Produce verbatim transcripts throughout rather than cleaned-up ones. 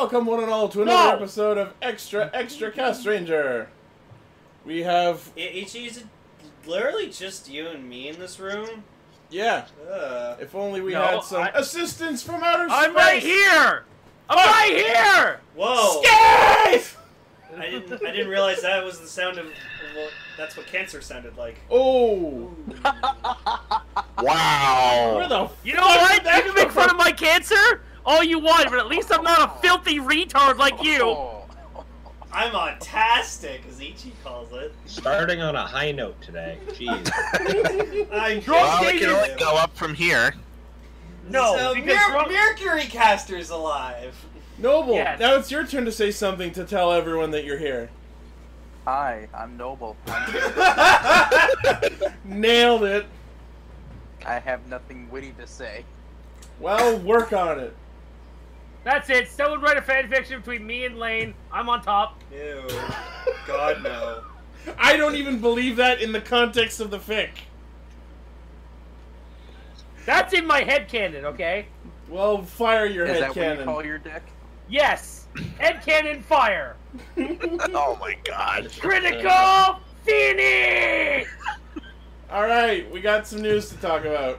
welcome one and all to another no! episode of Extra Extra Cast Ranger. We have Ichi. Is it literally just you and me in this room? Yeah. Ugh. If only we no, had some I... assistance from outer space. I'm right here. I'm oh. right here. Whoa. Scape! I didn't. I didn't realize that was the sound of. Well, that's what cancer sounded like. Oh. Wow. Where the? You know what? You can make fun of my cancer all you want, but at least I'm not a filthy retard like you. I'm autastic, as Ichi calls it. Starting on a high note today. Jeez. I'm well, we can only go up from here. No, so because Mer Mercury Caster's alive. Noble, yes. Now it's your turn to say something to tell everyone that you're here. Hi, I'm Noble. Nailed it. I have nothing witty to say. Well, work on it. That's it. Someone write a fanfiction between me and Lane. I'm on top. Ew. God, no. I don't even believe that in the context of the fic. That's in my headcanon, okay? Well, fire your headcanon. Is that what you call your dick? Yes. Headcanon fire. Oh, my God. Critical finish! All right. We got some news to talk about.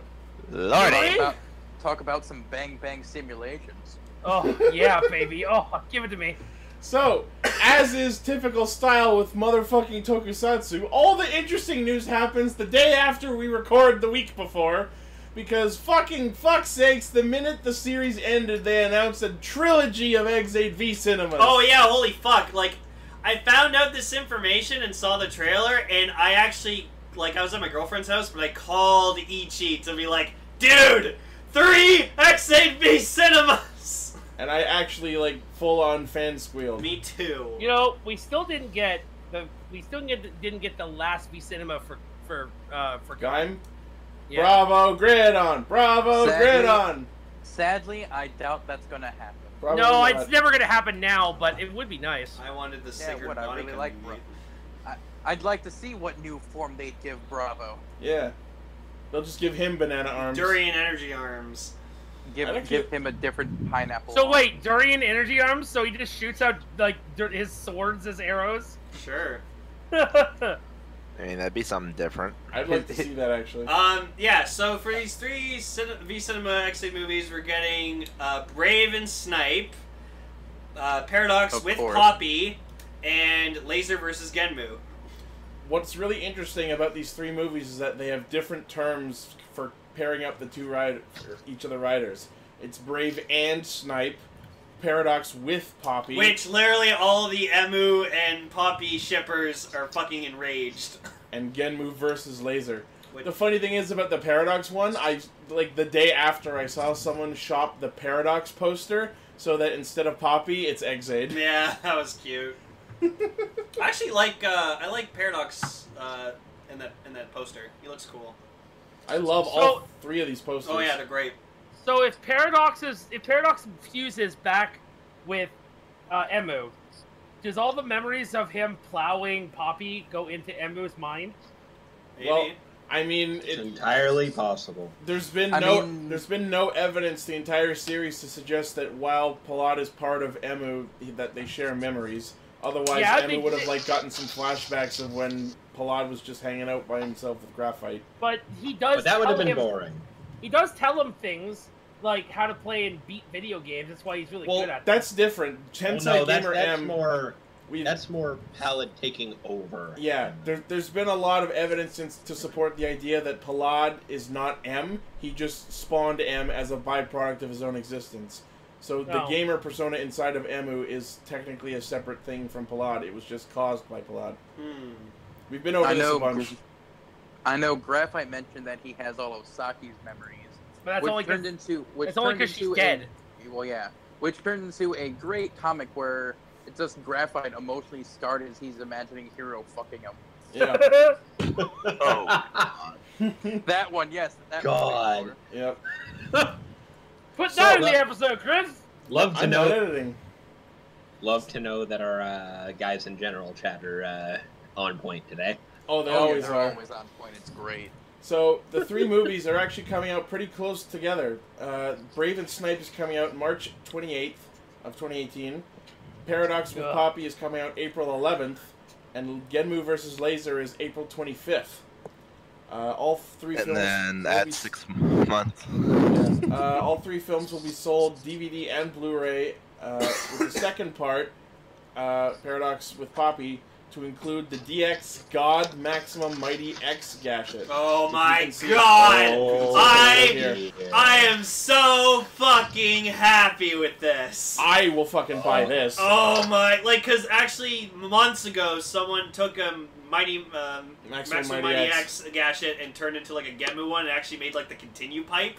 Lordy. Lordy? Talk about some bang bang simulations. Oh, yeah, baby. Oh, give it to me. So, as is typical style with motherfucking tokusatsu, all the interesting news happens the day after we record the week before, because fucking fuck's sakes, the minute the series ended, they announced a trilogy of Ex-Aid V Cinema. Oh, yeah, holy fuck. Like, I found out this information and saw the trailer, and I actually, like, I was at my girlfriend's house, but I called Ichi to be like, dude, three Ex-Aid V Cinemas! And I actually, like, full-on fan squealed. Me too. You know, we still didn't get the we still get the, didn't get the last V Cinema for for uh, for Gaim. Yeah. Bravo, Gridon! Bravo, sadly, Gridon! Sadly, I doubt that's gonna happen. Probably no, not. It's never gonna happen now, but it would be nice. I wanted the Sigurd. Yeah, what I really like, Bravo. I, I'd like to see what new form they'd give Bravo. Yeah, they'll just give him banana arms. Durian energy arms. Give, give him a different pineapple. So arm. Wait, Durian energy arms? So he just shoots out, like, his swords as arrows? Sure. I mean, that'd be something different. I'd like to see that, actually. Um, yeah, so for these three V Cinema X-Aid movies, we're getting uh, Brave and Snipe, uh, Paradox of with course. Poppy, and Laser versus Genmu. What's really interesting about these three movies is that they have different terms for pairing up the two riders, each of the riders. It's Brave and Snipe, Paradox with Poppy. Which literally all the Emu and Poppy shippers are fucking enraged. And Genmu versus Laser. Which... The funny thing is about the Paradox one, I like the day after I saw someone shop the Paradox poster so that instead of Poppy, it's Ex-Aid. Yeah, that was cute. I actually like uh, I like Paradox uh, in that in that poster. He looks cool. I love so, all three of these posters. Oh yeah, they're great. So if Paradox is if Paradox fuses back with uh, Emu, does all the memories of him plowing Poppy go into Emu's mind? Maybe. Well, I mean, it, it's entirely possible. There's been I no mean, there's been no evidence the entire series to suggest that while Pallad is part of Emu, that they share memories. Otherwise, yeah, Emu would have like gotten some flashbacks of when Pallad was just hanging out by himself with Graphite. But he does. But that would have been him, boring. He does tell him things like how to play and beat video games. That's why he's really well, good at. That's them. Different. Tensai well, no, that's, Gamer that's M. More, we, that's more Pallad taking over. Yeah, there, there's been a lot of evidence since, to support the idea that Pallad is not M. He just spawned M as a byproduct of his own existence. So the oh. gamer persona inside of Emu is technically a separate thing from Pallad. It was just caused by Pallad. Hmm. We've been over I this know, a bunch. I know Graphite mentioned that he has all of Saki's memories. But that's which only turned into which it's only because she's dead. A, well, yeah. Which turned into a great comic where it's just Graphite emotionally scarred as he's imagining Hero fucking him. Yeah. Oh. That one, yes. That God. One yep. Put that so, in the episode, Chris! Love to I'm know editing. Love to know that our uh, guys in general chat are uh, on point today. Oh, they oh, always yeah, are. Always on point. It's great. So the three movies are actually coming out pretty close together. Uh, Brave and Snipe is coming out March twenty-eighth. of twenty eighteen. Paradox with Poppy is coming out April eleventh, and Genmu versus Laser is April twenty-fifth. Uh, all three and films. And then that's six months. Yeah. Uh, all three films will be sold D V D and Blu-ray. Uh, with the second part, uh, Paradox with Poppy, to include the D X God Maximum Mighty X Gashat. Oh my god! Oh, I I am so fucking happy with this. I will fucking buy this. Oh my, like, cause actually months ago someone took a Mighty um, Maximum, Maximum Mighty, Mighty X. X Gashat and turned into like a Genmu one and actually made like the continue pipe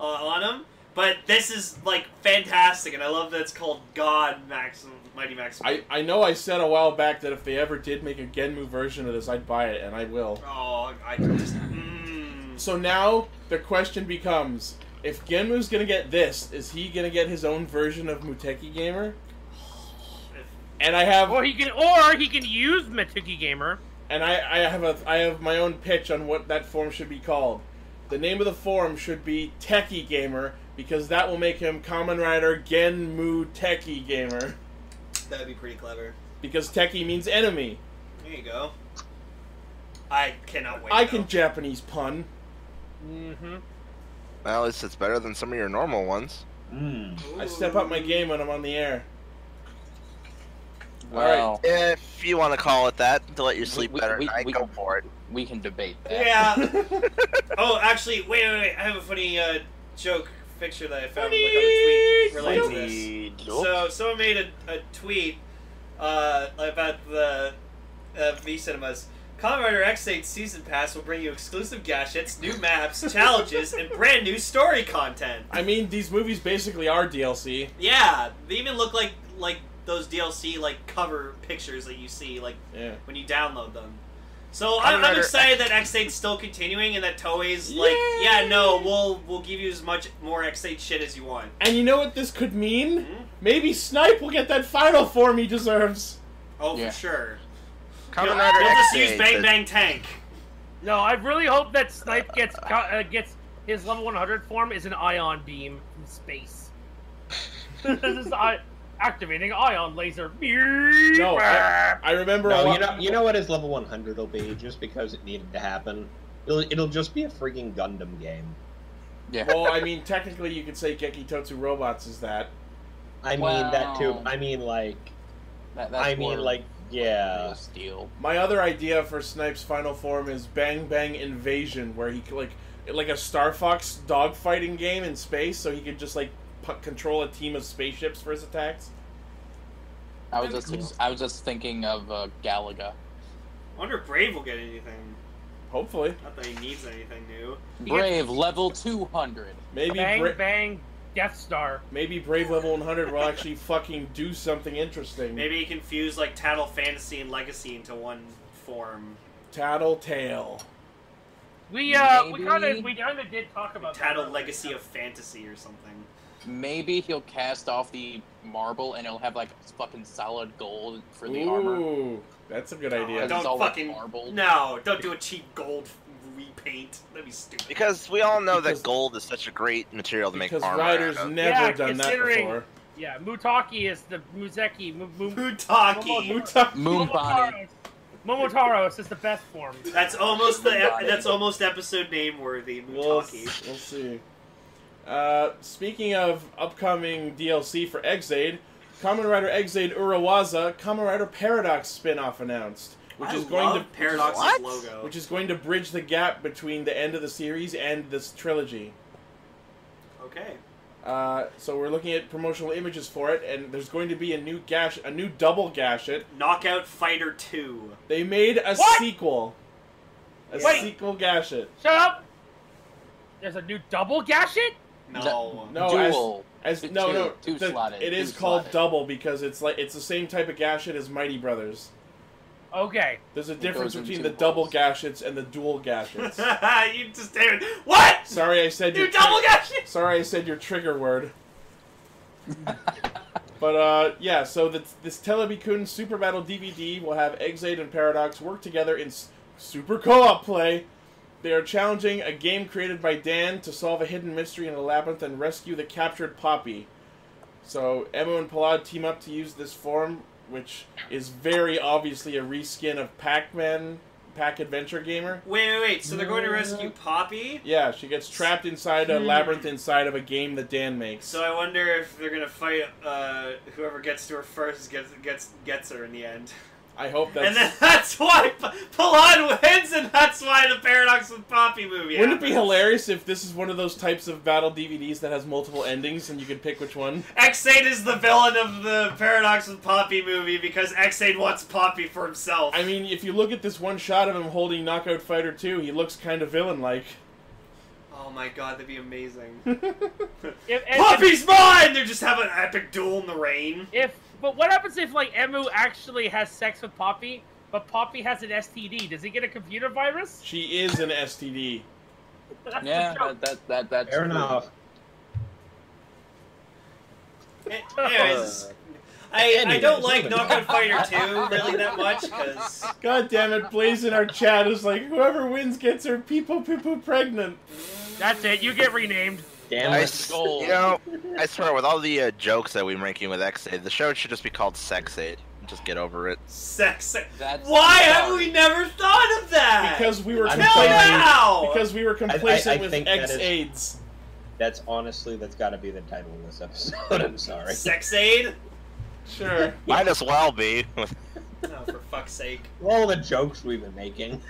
uh, on him. But this is like fantastic, and I love that it's called God Maximum Mighty Maximum. I, I know I said a while back that if they ever did make a Genmu version of this, I'd buy it, and I will. Oh, I just... Mm. So now the question becomes, if Genmu's going to get this, is he going to get his own version of Muteki Gamer? If, and I have... Or he can, or he can use Muteki Gamer. And I, I, have a, I have my own pitch on what that form should be called. The name of the form should be Teki Gamer, because that will make him Kamen Rider Genmu Teki Gamer. That would be pretty clever. Because Teki means enemy. There you go. I cannot wait. I though. can Japanese pun. Mm-hmm. Well, at least it's better than some of your normal ones. Mm. I step up my game when I'm on the air. Well, all right. If you want to call it that to let you sleep we, better, we, I we, go for it. We can debate that. Yeah. Oh, actually, wait, wait, wait. I have a funny uh, joke. Picture that I found like, on a tweet related to this. So someone made a, a tweet uh, about the uh, V Cinemas. Kamen Rider Ex-Aid Season Pass will bring you exclusive gashets, new maps, challenges, and brand new story content. I mean, these movies basically are D L C. Yeah, they even look like like those D L C like cover pictures that you see like yeah. when you download them. So I'm, I'm excited that X eight's still continuing and that Toei's like, Yay! yeah, no, we'll we'll give you as much more X eight shit as you want. And you know what this could mean? Mm-hmm. Maybe Snipe will get that final form he deserves. Oh, yeah. for sure. You'll, you'll just use Bang Bang Tank. No, I really hope that Snipe gets uh, gets his level one hundred form is an ion beam from space. This is I. Activating ion laser. No, I, I remember. No, you know, you know what his level one hundred will be, just because it needed to happen. It'll, it'll just be a freaking Gundam game. Yeah. Well, I mean, technically, you could say Gekitotsu Robots is that. I wow. mean that too. I mean like. That, that's I mean like yeah. Steel. My other idea for Snipe's final form is Bang Bang Invasion, where he like like a Star Fox dogfighting game in space, so he could just like. Control a team of spaceships for his attacks. I was just, cool. I was just thinking of uh, Galaga. I wonder if Brave will get anything. Hopefully. Not that he needs anything new. Brave level two hundred. Maybe bang Bra bang Death Star. Maybe Brave level one hundred will actually fucking do something interesting. Maybe he can fuse like Tattle Fantasy and Legacy into one form. Tattletale. We uh maybe... we kind of we kind of did talk about Tattle that. Legacy of Fantasy or something. Maybe he'll cast off the marble and it'll have like fucking solid gold for the Ooh, armor. That's a good no, idea. Don't all fucking like marble. No, don't do a cheap gold repaint. That'd be stupid. Because we all know because, that gold is such a great material to make armor. Because Riders out of. never yeah, done that before. Yeah, Muteki is the Muzeki. M M Muteki. Muteki. Moonbani. Momotaros is the best form. That's almost the. E that's almost episode name worthy. Muteki. We'll, we'll see. Uh, speaking of upcoming D L C for Ex-Aid, Kamen Rider Ex-Aid Urawaza Kamen Rider Paradox spin-off announced, which I is going to Paradox's what? logo, which is going to bridge the gap between the end of the series and this trilogy. Okay. Uh, so we're looking at promotional images for it, and there's going to be a new gash, a new double gashet. Knockout Fighter two. They made a what? sequel. A Wait. sequel gashet. Shut up. There's a new double gashet. No, no, dual. As, as, no, two, no, two the, slotted. It is two called slotted. double because it's like it's the same type of gashet as Mighty Brothers. Okay. There's a difference between the balls. double gashets and the dual gashets. You just David, what? Sorry, I said you double gashet. Sorry, I said your trigger word. But uh, yeah. So the, this Telebi-kun Super Battle D V D will have Ex-Aid and Paradox work together in s super co-op play. They are challenging a game created by Dan to solve a hidden mystery in a labyrinth and rescue the captured Poppy. So Emu and Pallad team up to use this form, which is very obviously a reskin of Pac-Man, Pac Adventure Gamer. Wait, wait, wait. So they're going to rescue Poppy? Yeah, she gets trapped inside a labyrinth inside of a game that Dan makes. So I wonder if they're going to fight uh, whoever gets to her first gets gets gets her in the end. I hope that's... And then that's why Pallad wins, and that's why the Paradox with Poppy movie Wouldn't happens. It be hilarious if this is one of those types of battle D V Ds that has multiple endings, and you can pick which one? Ex-Aid is the villain of the Paradox with Poppy movie, because Ex-Aid wants Poppy for himself. I mean, if you look at this one shot of him holding Knockout Fighter two, he looks kind of villain-like. Oh my god, that'd be amazing. if, and, Poppy's if, mine! They just have an epic duel in the rain. If... But what happens if, like, Emu actually has sex with Poppy, but Poppy has an S T D? Does he get a computer virus? She is an S T D. that's yeah, that, that, that, that's... Fair cool. enough. It, anyways, I, I don't like Knockout Fighter two really that much, because... God damn it, Blaze in our chat is like, whoever wins gets her people poo-poo pregnant. That's it, you get renamed. Damn I, you know, I swear, with all the uh, jokes that we're making with Ex-Aid, the show should just be called Sex Aid. Just get over it. Sex Aid. Why have we never thought of that? Because we were complacent. Because we were complacent I, I, I with Ex-Aids. That that's honestly, that's got to be the title of this episode. I'm sorry. Sex Aid. Sure. Might as well be. Oh, for fuck's sake! All the jokes we've been making.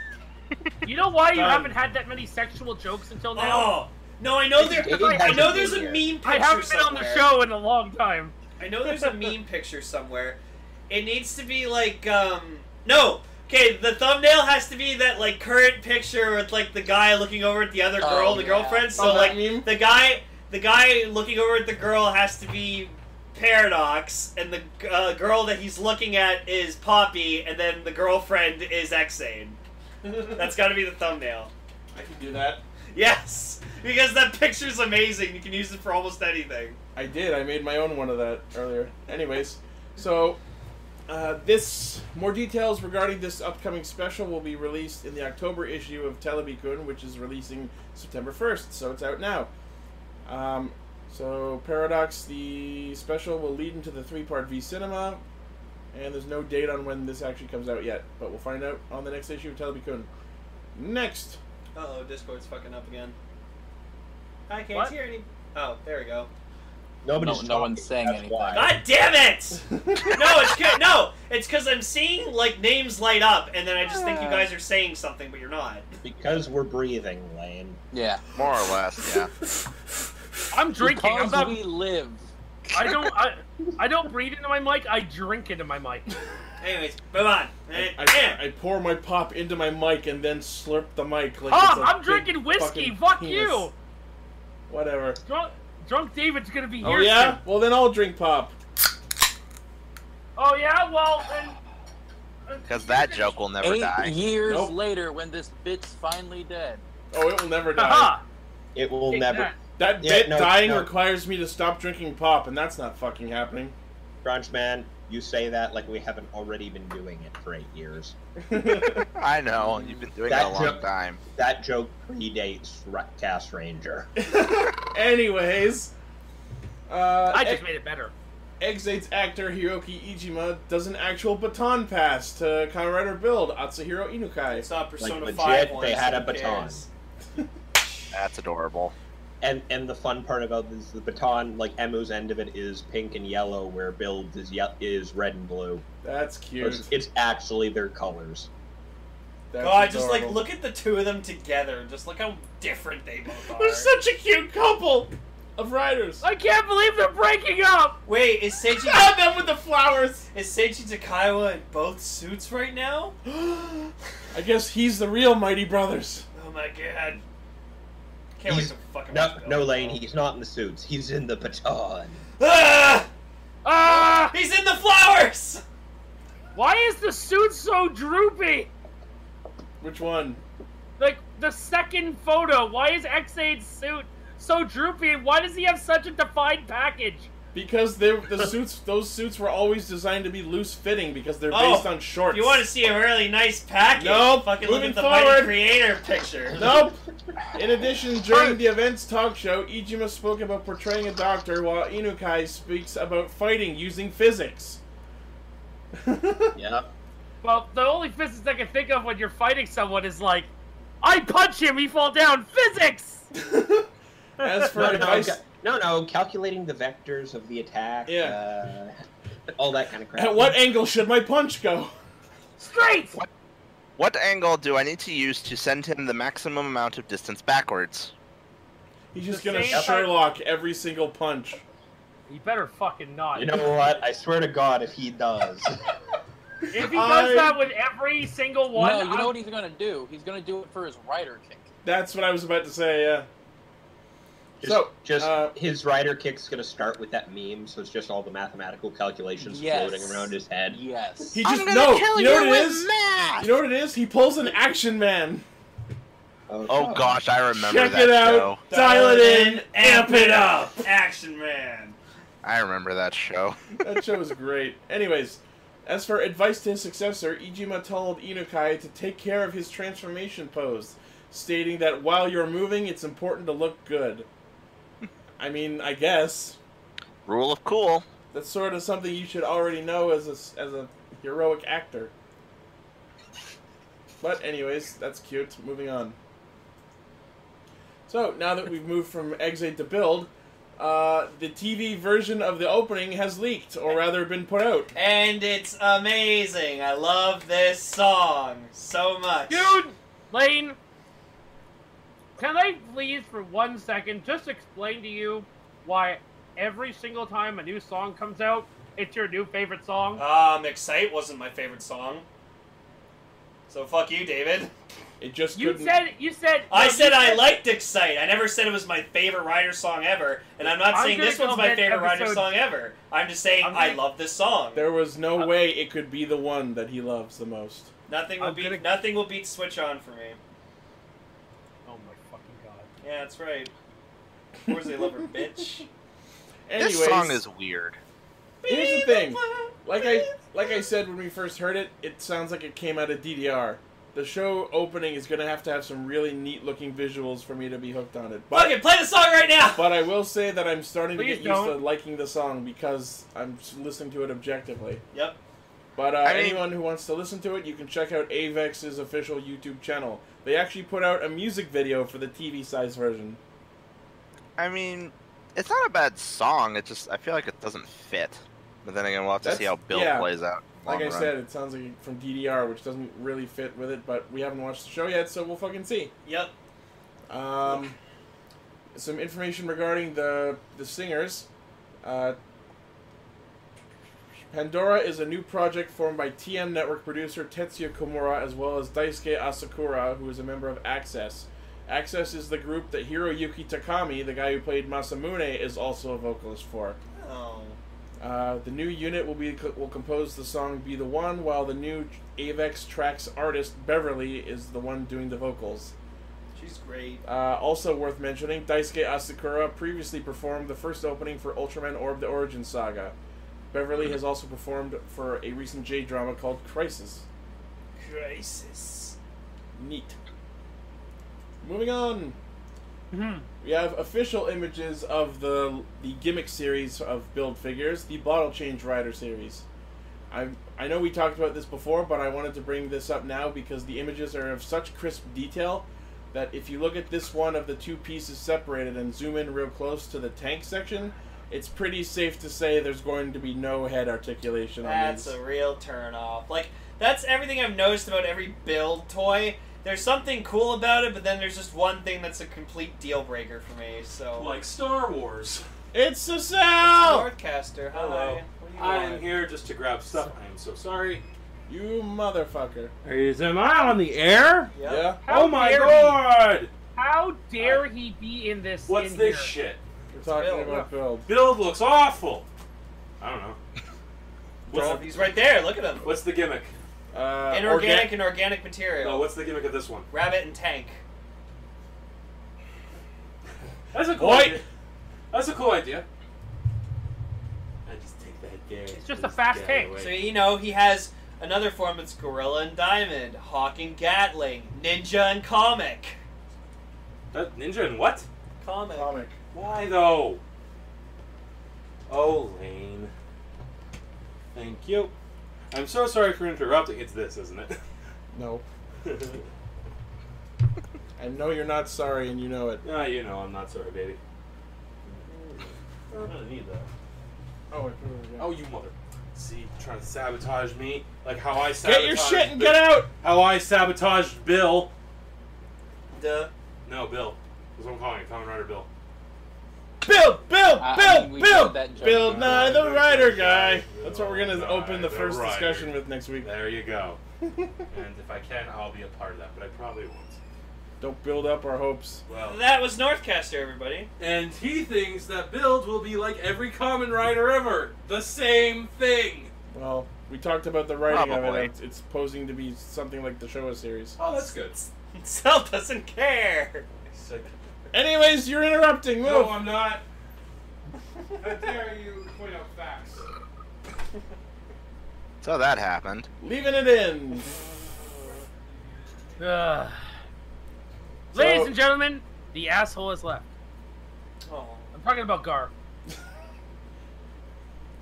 You know why you um, haven't had that many sexual jokes until now? Oh. No, I know there. I know there's a meme picture. I haven't been on the show in a long time. I know there's a meme picture somewhere. It needs to be like um no. Okay, the thumbnail has to be that like current picture with like the guy looking over at the other girl, the girlfriend. So like the guy, the guy looking over at the girl has to be Paradox, and the uh, girl that he's looking at is Poppy, and then the girlfriend is Ex-Aid. That's got to be the thumbnail. I can do that. Yes, because that picture's amazing. You can use it for almost anything. I did. I made my own one of that earlier. Anyways, so uh, this more details regarding this upcoming special will be released in the October issue of Telebi-kun, which is releasing September first, so it's out now. Um, so Paradox, the special, will lead into the three-part V Cinema, and there's no date on when this actually comes out yet, but we'll find out on the next issue of Telebi-kun. Next! Uh-oh, Discord's fucking up again. I can't what? hear any... Oh, there we go. Nobody's no, no one's saying anything. Why. God damn it! No, it's good. No, it's because I'm seeing, like, names light up, and then I just think you guys are saying something, but you're not. Because we're breathing, Lane. Yeah, more or less, yeah. I'm drinking. Because I'm not... we live. I don't, I, I don't breathe into my mic, I drink into my mic. Anyways, move on. I, I, I pour my pop into my mic and then slurp the mic. Like oh, I'm drinking whiskey. Fuck penis. you. Whatever. Drunk, drunk David's gonna be oh, here. Oh yeah. Soon. Well then I'll drink pop. Oh yeah. Well then. Because that joke will never Eight die. Years nope. later, when this bit's finally dead. Oh, it will never die. Uh-huh. It will Take never. That, that yeah, bit no, dying no. requires me to stop drinking pop, and that's not fucking happening. Crunch man. You say that like we haven't already been doing it for eight years. I know, you've been doing that it a long joke, time. That joke predates Cast Ranger. Anyways, uh, I just e made it better. Ex-Aid's actor Hiroki Iijima does an actual baton pass to Kamen Rider build Atsuhiro Inukai. It's not Persona like, legit, five. They had a baton. That's adorable. And and the fun part about this, the baton, like Emu's end of it is pink and yellow, where Build is ye is red and blue. That's cute. It's, it's actually their colors. That's God, adorable. Just like look at the two of them together. Just look how different they both are. They're such a cute couple of riders. I can't believe they're breaking up. Wait, is Seiji? Ah, them with the flowers. Is Seiji Takaiwa in both suits right now? I guess he's the real Mighty Brothers. Oh my God. Can't wait to fucking no, no, Lane, he's not in the suits. He's in the baton. Ah! Ah! He's in the flowers! Why is the suit so droopy? Which one? Like, the second photo. Why is Ex-Aid's suit so droopy? And why does he have such a defined package? Because they, the suits, those suits were always designed to be loose-fitting because they're oh, based on shorts. You want to see a really nice package? Nope. Fucking Moving look at the forward. Mighty Creator picture. Nope. In addition, during the events talk show, Iijima spoke about portraying a doctor, while Inukai speaks about fighting using physics. Yeah. Well, the only physics I can think of when you're fighting someone is like, I punch him, he fall down. Physics. As for no, advice, no, no, calculating the vectors of the attack. Yeah. Uh, all that kind of crap. At what angle should my punch go? Straight. What, what angle do I need to use to send him the maximum amount of distance backwards? He's just the gonna Sherlock part. Every single punch. He better fucking not. You know what? I swear to God, if he does. If he does I... that with every single one... No, you I'm... know what he's going to do? He's going to do it for his rider kick. That's what I was about to say, yeah. Just, so, just uh, his rider kick's going to start with that meme, so it's just all the mathematical calculations yes. floating around his head. Yes. He just, I'm going to no, kill you, know you what it is? Math! You know what it is? He pulls an action man. Oh, oh gosh, I remember Check that Check it out, show. Dial it in, amp it up, action man. I remember that show. That show was great. Anyways... As for advice to his successor, Iijima told Inukai to take care of his transformation pose, stating that while you're moving, it's important to look good. I mean, I guess. Rule of cool. That's sort of something you should already know as a, as a heroic actor. But anyways, that's cute. Moving on. So, now that we've moved from Ex-Aid to Build... Uh, the T V version of the opening has leaked, or rather been put out. And it's amazing. I love this song so much. Dude, Lane, can I please for one second just explain to you why every single time a new song comes out, it's your new favorite song? Um, Ex-Aid wasn't my favorite song. So fuck you, David. It just you couldn't... said you said no, I said, said I liked Ex-Aid. I never said it was my favorite Rider song ever, and I'm not I'm saying this one's my favorite episode... Rider song ever. I'm just saying I'm gonna... I love this song. There was no I'm... way it could be the one that he loves the most. Nothing will I'm beat gonna... nothing will beat Switch On for me. Oh my fucking god! Yeah, that's right. Forza Lover, bitch. Anyways, this song is weird. Here's the thing. Like I like I said when we first heard it, it sounds like it came out of D D R. The show opening is going to have to have some really neat-looking visuals for me to be hooked on it. But, fucking play the song right now! But I will say that I'm starting Please to get don't. used to liking the song because I'm listening to it objectively. Yep. But uh, I mean, anyone who wants to listen to it, you can check out Avex's official YouTube channel. They actually put out a music video for the T V-sized version. I mean, it's not a bad song. It just I feel like it doesn't fit. But then again, we'll have to That's, see how Bill yeah. plays out. Like I said, it sounds like from D D R, which doesn't really fit with it, but we haven't watched the show yet, so we'll fucking see. Yep. Um, some information regarding the the singers. Uh, Pandora is a new project formed by T M Network producer Tetsuya Komura, as well as Daisuke Asakura, who is a member of Access. Access is the group that Hiroyuki Takami, the guy who played Masamune, is also a vocalist for. Oh. Uh, the new unit will be will compose the song "Be the One," while the new Avex Trax artist Beverly is the one doing the vocals. She's great. Uh, also worth mentioning, Daisuke Asakura previously performed the first opening for Ultraman Orb: The Origin Saga. Beverly has also performed for a recent J drama called Crisis. Crisis. Neat. Moving on. Mm-hmm. We have official images of the the gimmick series of build figures, the Bottle Change Rider series. I I know we talked about this before, but I wanted to bring this up now because the images are of such crisp detail that if you look at this one of the two pieces separated and zoom in real close to the tank section, it's pretty safe to say there's going to be no head articulation that's on this. That's a real turnoff. Like, that's everything I've noticed about every build toy. There's something cool about it, but then there's just one thing that's a complete deal breaker for me. So, like Star Wars, it's a cell. Nordcaster, hello. I am here just to grab stuff. I am so sorry. You motherfucker. Is am I on the air? Yep. Yeah. How oh my god! He, how dare uh, he be in this? What's in this here? shit? We're talking build. about build. Build looks awful. I don't know. What's He's the, right there. Look at him. What's the gimmick? Uh, Inorganic orga and organic material. No, what's the gimmick of this one? Rabbit and tank. That's a cool Boy. idea. That's a cool idea. I just take that game. It's just a fast tank. Away. So, you know, he has another form that's Gorilla and Diamond, Hawk and Gatling, Ninja and Comic. That ninja and what? Comic. Comic. Why though? Oh, Lane. Thank you. I'm so sorry for interrupting. It's this, isn't it? No. I know you're not sorry, and you know it. Ah, you know I'm not sorry, baby. I don't need that. Oh, oh, you mother. See, trying to sabotage me, like how I sabotaged. Get your shit and Bill. Get out. How I sabotaged Bill. Duh. No, Bill. That's what I'm calling it. Kamen Rider Bill. Bill, Bill, uh, Bill, I mean, Bill, Bill, nah, the Rider guy. That's what we're gonna open the first discussion with next week. There you go. And if I can, I'll be a part of that, but I probably won't. Don't build up our hopes. Well, that was Northcaster, everybody. And he thinks that build will be like every Kamen Rider ever, the same thing. Well, we talked about the writing probably. Of it. It's posing to be something like the Showa series. Oh, that's good. Cell doesn't care. Anyways, you're interrupting. Move. No, I'm not. How dare you point out facts? So that happened. Leaving it in. uh, so, ladies and gentlemen, the asshole is left. Oh, I'm talking about Gar.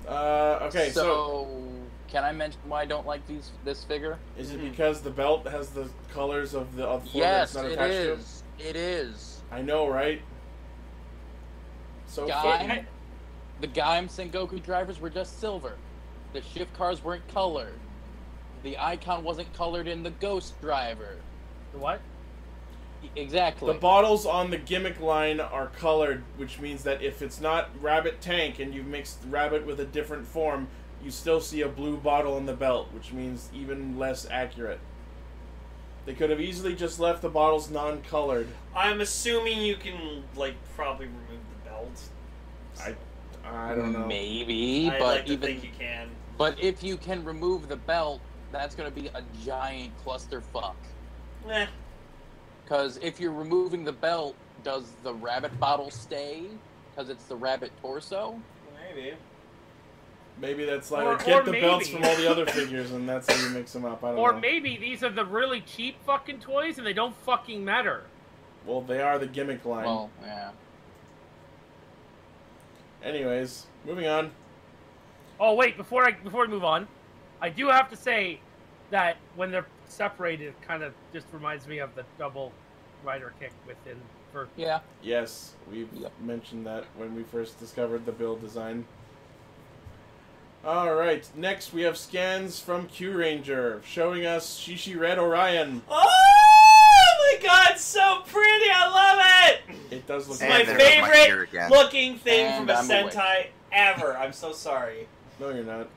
uh, okay, so, so can I mention why I don't like these this figure? Is it because the belt has the colors of the of the yes, that's not attached to it? Yes, it is. It is. I know, right? So Gaim, the Gaim Sengoku drivers were just silver. The shift cars weren't colored. The icon wasn't colored in the Ghost driver. The what? Exactly. The bottles on the gimmick line are colored, which means that if it's not Rabbit Tank and you've mixed Rabbit with a different form, you still see a blue bottle in the belt, which means even less accurate. They could have easily just left the bottles non-colored. I'm assuming you can, like, probably remove the belt. I, I don't know. Maybe, I but like even think you can. But if you can remove the belt, that's going to be a giant clusterfuck. Eh. Because if you're removing the belt, does the rabbit bottle stay? Because it's the rabbit torso. Maybe. Maybe that's like, or, get or the maybe. belts from all the other figures and that's how you mix them up. I don't or know. Or maybe these are the really cheap fucking toys and they don't fucking matter. Well, they are the gimmick line. Well, yeah. Anyways, moving on. Oh, wait, before I before we move on, I do have to say that when they're separated, it kind of just reminds me of the double rider kick within Firth. Yeah. Yes, we yep. mentioned that when we first discovered the build design. Alright, next we have scans from Kyuranger, showing us Shishi Red Orion. Oh my god, so pretty! I love it! It does look like it's my favorite my looking thing and from a I'm Sentai awake. ever. I'm so sorry. No, you're not.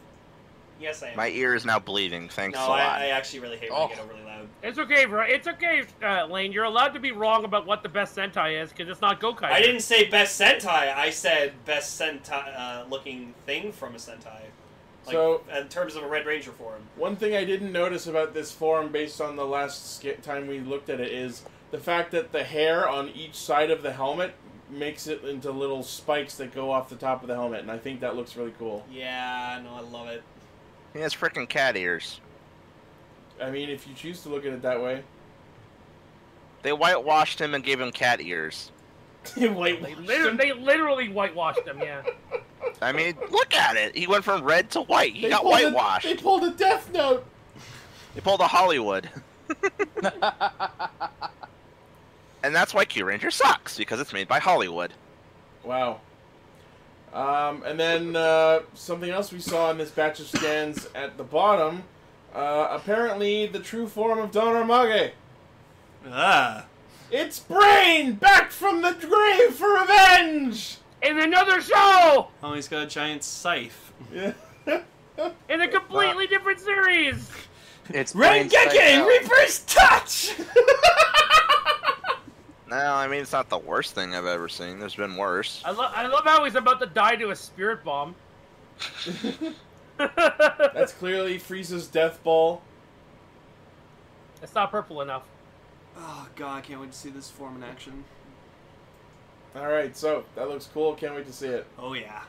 Yes, I am. My ear is now bleeding, thanks no, a lot. No, I, I actually really hate when oh. I get overly loud. It's okay, bro. It's okay, uh, Lane. You're allowed to be wrong about what the best Sentai is, because it's not Gokai. I didn't say best Sentai. I said best Sentai-looking uh, thing from a Sentai. Like, so, in terms of a Red Ranger form. One thing I didn't notice about this form based on the last time we looked at it is the fact that the hair on each side of the helmet makes it into little spikes that go off the top of the helmet, and I think that looks really cool. Yeah, no, I love it. He has freaking cat ears. I mean, if you choose to look at it that way. They whitewashed him and gave him cat ears. they, whitewashed they, him. they literally whitewashed him, yeah. I mean, look at it. He went from red to white. He they got whitewashed. A, they pulled a Death Note. They pulled a Hollywood. And that's why Kyuranger sucks, because it's made by Hollywood. Wow. Um, and then uh, something else we saw in this batch of scans at the bottom. Uh, apparently, the true form of Don Armage. Ah. It's Brain back from the grave for revenge! In another show! Oh, he's got a giant scythe. Yeah. In a completely wow. different series! It's Rengeki Reaper's Touch! No, I mean, it's not the worst thing I've ever seen. There's been worse. I, lo I love how he's about to die to a spirit bomb. That's clearly Frieza's death ball. It's not purple enough. Oh, God, I can't wait to see this form in action. Alright, so, that looks cool. Can't wait to see it. Oh, yeah.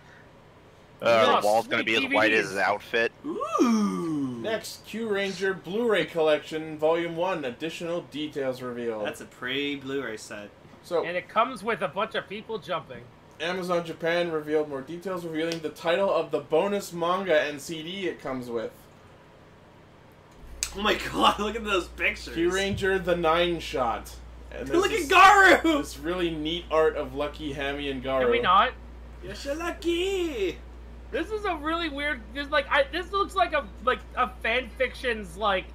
Uh, the wall's going to be as white as his outfit. Ooh! Next, Kyuranger Blu-ray Collection, Volume one, additional details revealed. That's a pretty Blu-ray set. So, and it comes with a bunch of people jumping. Amazon Japan revealed more details, revealing the title of the bonus manga and C D it comes with. Oh my god, look at those pictures. Kyuranger the Nine Shot. And look at Garu! This really neat art of Lucky, Hammy, and Garu. Can we not? Yes, you're Lucky! This is a really weird... This, like, I, this looks like a like a fan fiction's, like...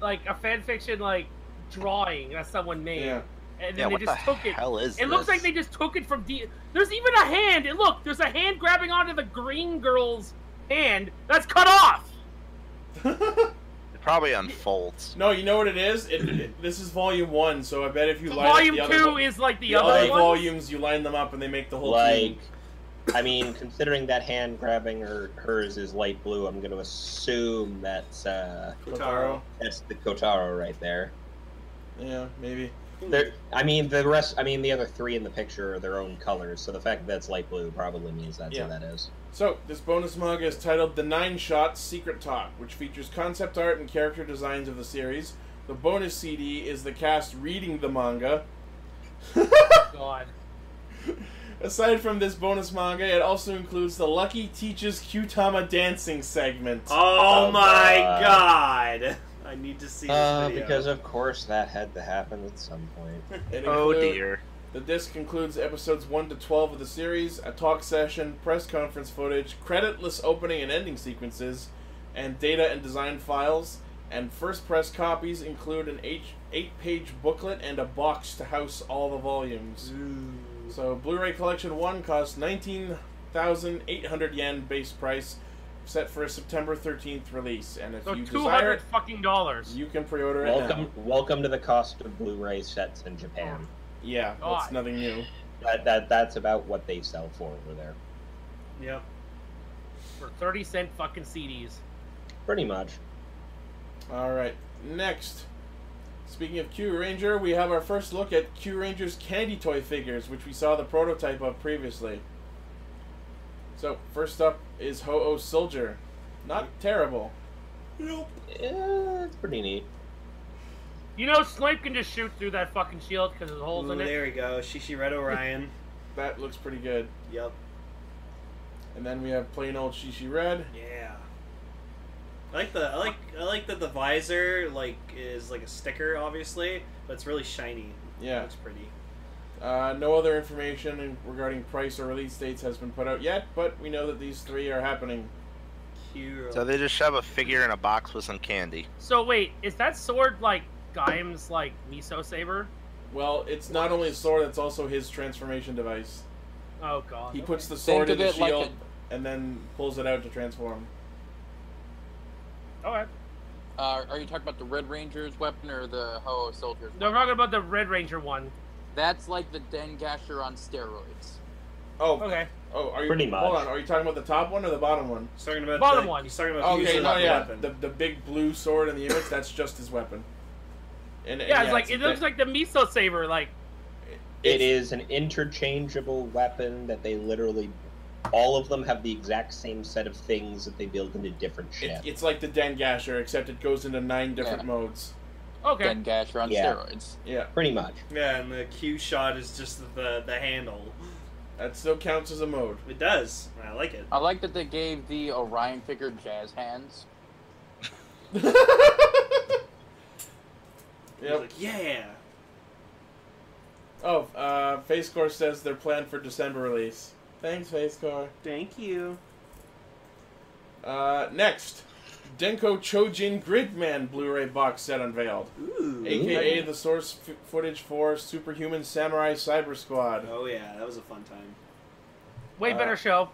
Like, a fan fiction, like, drawing that someone made. Yeah. And then yeah, they just the took it. Is it this? Looks like they just took it from D. There's even a hand. And look, there's a hand grabbing onto the green girl's hand that's cut off. It probably unfolds. No, you know what it is? It, it, this is volume one, so I bet if you so line volume up the two other, is like the, the other, other volumes. You line them up, and they make the whole like. Thing. I mean, considering that hand grabbing her hers is light blue, I'm going to assume that's uh, Kotaro. That's the Kotaro right there. Yeah, maybe. They're, I mean, the rest. I mean, the other three in the picture are their own colors, so the fact that it's light blue probably means that's yeah. who that is. So, this bonus manga is titled The Nine Shot Secret Talk, which features concept art and character designs of the series. The bonus C D is the cast reading the manga. God. Aside from this bonus manga, it also includes the Lucky Teaches Kyutama dancing segment. Oh, oh my god! god. I need to see this uh, video. Because of course that had to happen at some point. Oh dear. The disc includes episodes one to twelve of the series, a talk session, press conference footage, creditless opening and ending sequences, and data and design files, and first press copies include an eight-page booklet and a box to house all the volumes. Ooh. So Blu-ray Collection one costs nineteen thousand eight hundred yen base price, set for a September thirteenth release, and if so you desire it, fucking dollars. You can pre-order it. Welcome, now. welcome to the cost of Blu-ray sets in Japan. Yeah, God. That's nothing new. That that that's about what they sell for over there. Yep. For thirty cent fucking C Ds. Pretty much. All right. Next, speaking of Kyuranger, we have our first look at Kyuranger's candy toy figures, which we saw the prototype of previously. So, first up is Ho-Oh Soldier. Not terrible. Nope. Yeah, it's pretty neat. You know, Snipe can just shoot through that fucking shield because there's holes Ooh, in it. There we go. Shishired Orion. That looks pretty good. Yep. And then we have plain old Shishi Red. Yeah. I like the I like I like that the visor like is like a sticker, obviously, but it's really shiny. Yeah. It looks pretty. Uh, no other information regarding price or release dates has been put out yet, but we know that these three are happening. Hero. So they just shove a figure in a box with some candy. So wait, is that sword like Gaim's like miso saber? Well, it's not only a sword; it's also his transformation device. Oh god! He okay. puts the sword in the shield like a... and then pulls it out to transform. All right. Uh, are you talking about the Red Ranger's weapon or the Ho-Oh Soldier's? No, we're talking about the Red Ranger one. That's like the Dengasher on steroids. Oh, okay. Oh, are you pretty much? Hold on, are you talking about the top one or the bottom one? He's talking about the bottom the, one. He's talking about okay, the no, yeah, weapon. the the big blue sword in the image. That's just his weapon. And, and yeah, it's yeah, like it's it looks like the miso saber. Like it is an interchangeable weapon that they literally, all of them have the exact same set of things that they build into different shit. It, it's like the Dengasher, except it goes into nine different yeah. modes. Okay. Then Gashat on yeah. steroids. Yeah. Pretty much. Yeah, and the Q shot is just the the handle. That still counts as a mode. It does. I like it. I like that they gave the Orion figure jazz hands. Yep. Like, yeah. Oh, uh, FaceCore says they're planned for December release. Thanks, FaceCore. Thank you. Uh, next. Denko Chojin Gridman Blu-ray box set unveiled. Ooh. A K A the source f footage for Superhuman Samurai Cyber Squad. Oh yeah, that was a fun time. Way uh, better show.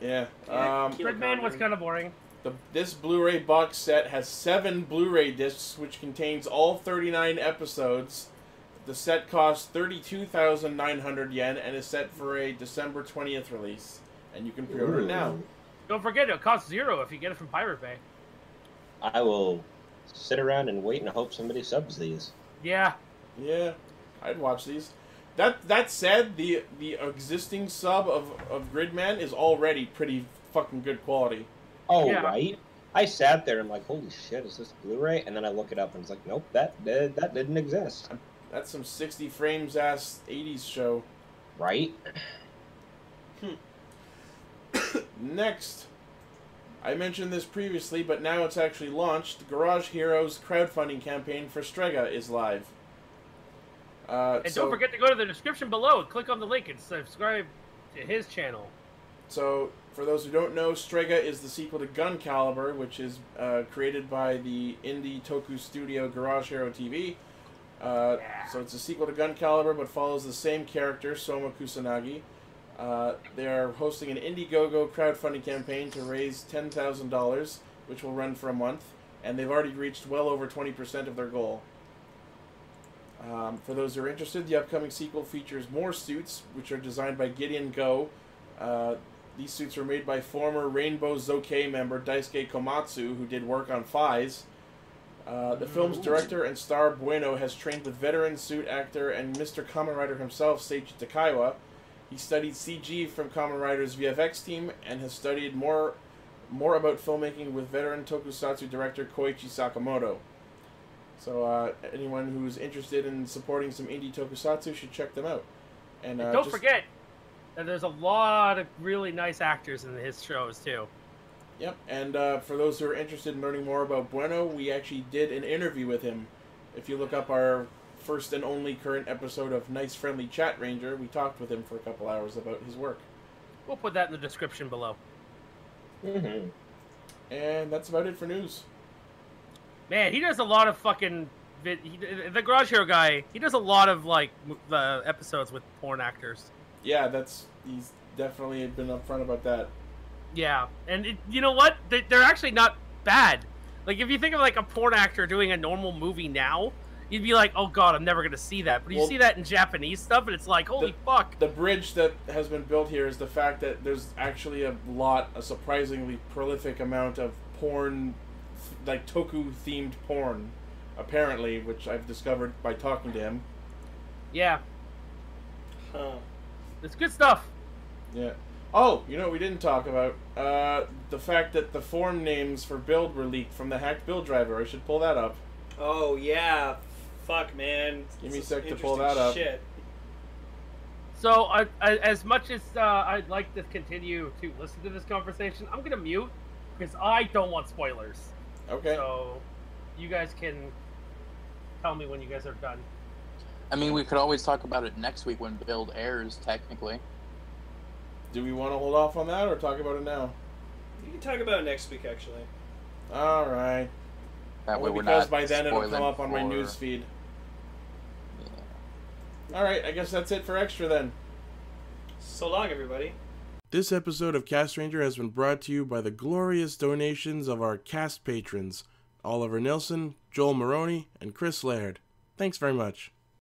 Yeah. Um, Gridman was kind of boring. The, this Blu-ray box set has seven Blu-ray discs, which contains all thirty-nine episodes. The set costs thirty-two thousand nine hundred yen and is set for a December twentieth release. And you can pre-order it now. Don't forget, it costs zero if you get it from Pirate Bay. I will sit around and wait and hope somebody subs these. Yeah. Yeah. I'd watch these. That that said, the the existing sub of, of Gridman is already pretty fucking good quality. Oh, yeah. Right? I sat there and I'm like, holy shit, is this Blu-ray? And then I look it up and it's like, nope, that, that, that didn't exist. I'm That's some sixty frames ass eighties show. Right? Hmm. Next. I mentioned this previously, but now it's actually launched. The Garage Heroes crowdfunding campaign for Strega is live. Uh, and so, don't forget to go to the description below and click on the link and subscribe to his channel. So, for those who don't know, Strega is the sequel to Gun Caliber, which is uh, created by the indie toku studio Garage Hero T V. Uh, yeah. So it's a sequel to Gun Caliber, but follows the same character, Soma Kusanagi. Uh, they are hosting an Indiegogo crowdfunding campaign to raise ten thousand dollars, which will run for a month, and they've already reached well over twenty percent of their goal. Um, for those who are interested, the upcoming sequel features more suits, which are designed by Gideon Go. Uh, these suits were made by former Rainbow Zouke member Daisuke Komatsu, who did work on Fies. Uh, the film's director and star Bueno has trained with veteran suit actor and Mister Kamen Rider himself, Seiji Takaiwa. He studied C G from Kamen Rider's V F X team and has studied more, more about filmmaking with veteran tokusatsu director Koichi Sakamoto. So uh, anyone who's interested in supporting some indie tokusatsu should check them out. And, uh, and don't just... forget that there's a lot of really nice actors in his shows too. Yep, and uh, for those who are interested in learning more about Bueno, we actually did an interview with him. If you look up our first and only current episode of Nice Friendly Chat Ranger, we talked with him for a couple hours about his work. We'll put that in the description below. Mm-hmm. And that's about it for news. Man, he does a lot of fucking... Vid he, the Garage Hero guy, he does a lot of, like, uh, episodes with porn actors. Yeah, that's... He's definitely been upfront about that. Yeah, and it, you know what? They, they're actually not bad. Like, if you think of, like, a porn actor doing a normal movie now, you'd be like, oh, God, I'm never going to see that. But well, you see that in Japanese stuff, and it's like, holy the, fuck. The bridge that has been built here is the fact that there's actually a lot, a surprisingly prolific amount of porn... like toku-themed porn, apparently, which I've discovered by talking to him. Yeah. Huh. It's good stuff. Yeah. Oh, you know what we didn't talk about? Uh, the fact that the form names for build were leaked from the hacked build driver. I should pull that up. Oh, yeah. Fuck, man. Give me a sec to pull that up. Shit. So, I, I, as much as uh, I'd like to continue to listen to this conversation, I'm going to mute, because I don't want spoilers. Okay. So, you guys can tell me when you guys are done. I mean, we could always talk about it next week when build airs, technically. Do we want to hold off on that or talk about it now? You can talk about it next week, actually. All right. That way we're not spoiling. Because by then it'll come up on my news feed. Yeah. All right, I guess that's it for Extra then. So long, everybody. This episode of Cast Ranger has been brought to you by the glorious donations of our cast patrons, Oliver Nelson, Joel Maroney, and Chris Laird. Thanks very much.